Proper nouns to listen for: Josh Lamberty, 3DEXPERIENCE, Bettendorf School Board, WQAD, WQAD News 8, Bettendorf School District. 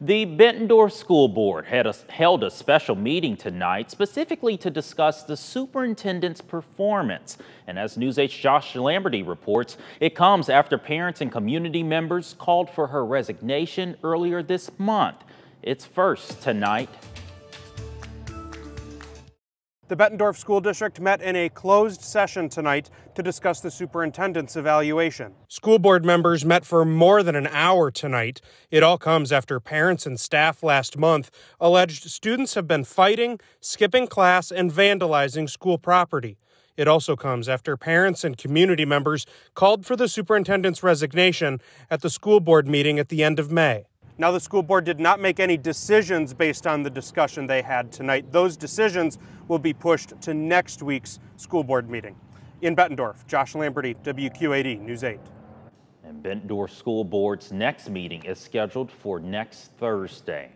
The Bettendorf School Board held a special meeting tonight specifically to discuss the superintendent's performance. And as News 8's Josh Lamberty reports, it comes after parents and community members called for her resignation earlier this month. It's first tonight. The Bettendorf School District met in a closed session tonight to discuss the superintendent's evaluation. School board members met for more than an hour tonight. It all comes after parents and staff last month alleged students have been fighting, skipping class, and vandalizing school property. It also comes after parents and community members called for the superintendent's resignation at the school board meeting at the end of May. Now, the school board did not make any decisions based on the discussion they had tonight. Those decisions will be pushed to next week's school board meeting. In Bettendorf, Josh Lamberty, WQAD News 8. And Bettendorf School Board's next meeting is scheduled for next Thursday.